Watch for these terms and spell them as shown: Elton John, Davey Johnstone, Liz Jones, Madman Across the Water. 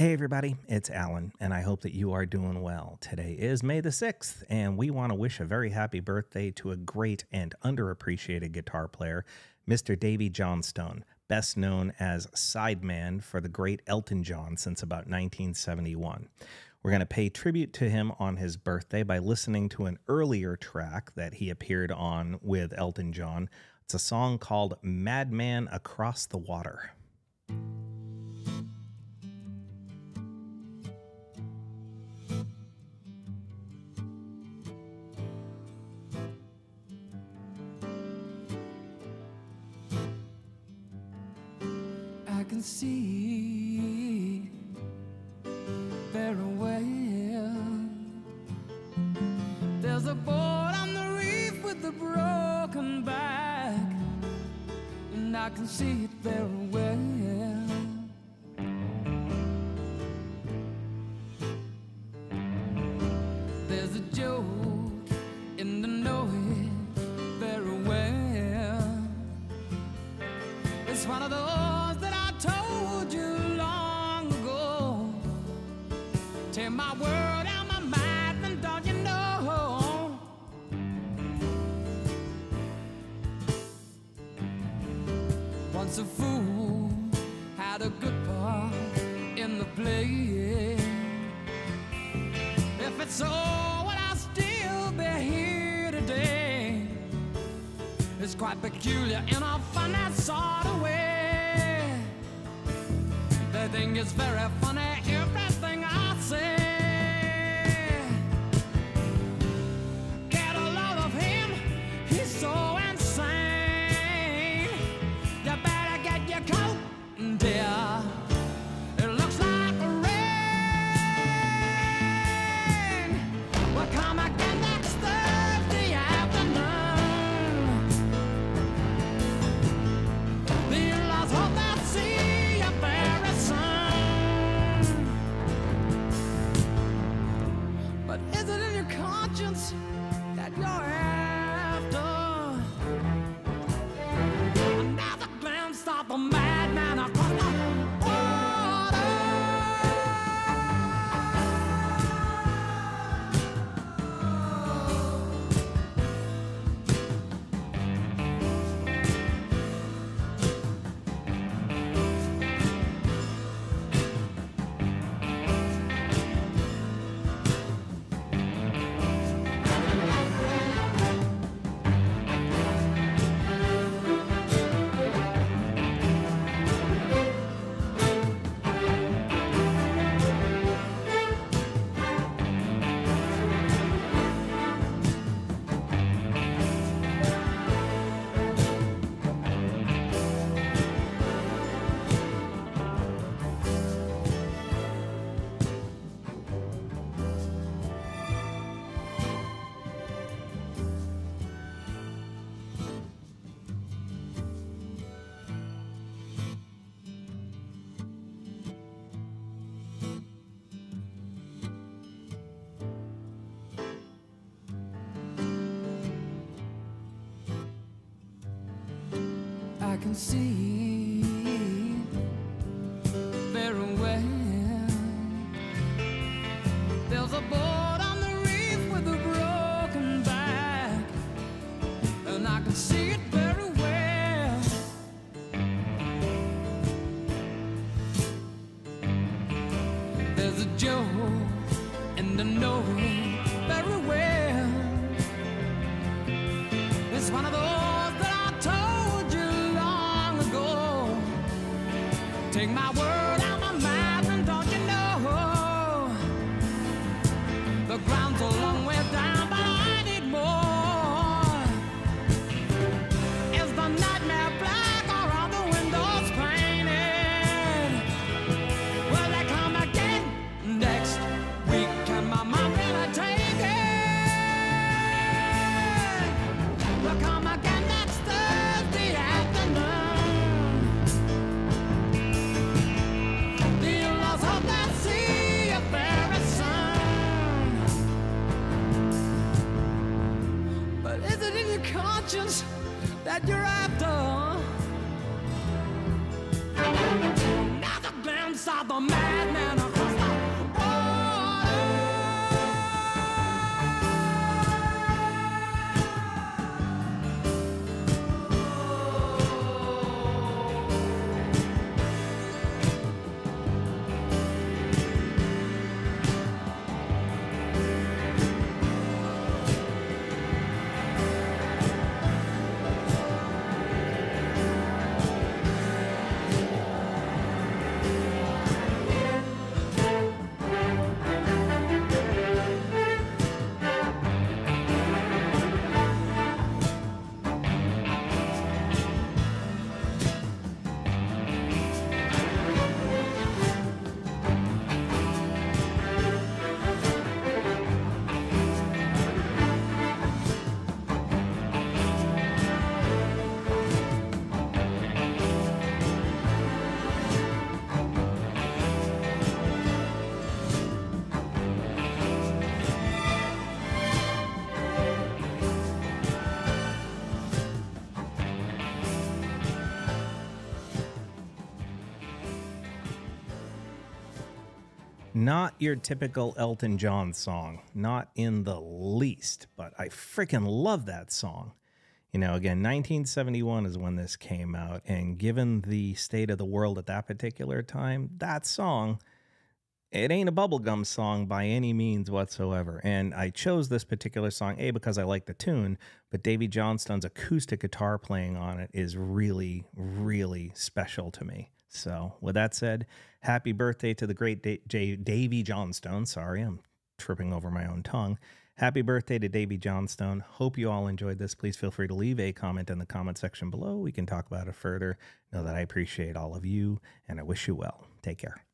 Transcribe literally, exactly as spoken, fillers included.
Hey everybody, it's Alan, and I hope that you are doing well. Today is May the sixth, and we want to wish a very happy birthday to a great and underappreciated guitar player, Mister Davey Johnstone, best known as Sideman for the great Elton John since about nineteen seventy-one. We're going to pay tribute to him on his birthday by listening to an earlier track that he appeared on with Elton John. It's a song called Madman Across the Water. I can see very well. There's a boat on the reef with a broken back, and I can see it very well. There's a joke in the noise very well. It's one of those that I told you long ago. Take my word out my mind, and don't you know? Once a fool had a good part in the play. If it's so, will I still be here today? It's quite peculiar in a funny sort of way. They think it's very funny, everything I say. Get a load of him, he's so insane. You better get your coat, dear. It looks like rain. We'll come again next Thursday afternoon. Dear, let's hope that see. Is it in your conscience that you're after another glance of the madman across the I can see very well. There's a boat on the reef with a broken back, and I can see it very well. There's a joke in the noise very well. It's one of those. Take my word out my mind, and don't you know? The ground's a long way down, but I need more. Is the nightmare black or are the windows painted? Will they come again next week? Can my mom really take it? They'll come again next Thursday afternoon. Conscience that you're after now the glance of the madman. Not your typical Elton John song, not in the least, but I freaking love that song. You know, again, nineteen seventy-one is when this came out, and given the state of the world at that particular time, that song, it ain't a bubblegum song by any means whatsoever. And I chose this particular song, A, because I like the tune, but Davey Johnstone's acoustic guitar playing on it is really, really special to me. So with that said, happy birthday to the great da J Davey Johnstone. Sorry, I'm tripping over my own tongue. Happy birthday to Davey Johnstone. Hope you all enjoyed this. Please feel free to leave a comment in the comment section below. We can talk about it further. Know that I appreciate all of you, and I wish you well. Take care.